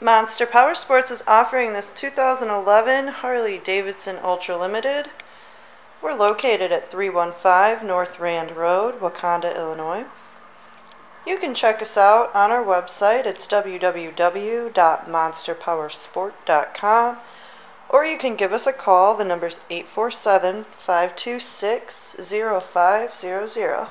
Monster Power Sports is offering this 2011 Harley-Davidson Ultra Limited. We're located at 315 North Rand Road, Wakanda, Illinois. You can check us out on our website. It's www.monsterpowersport.com, or you can give us a call. The number's 847-526-0500.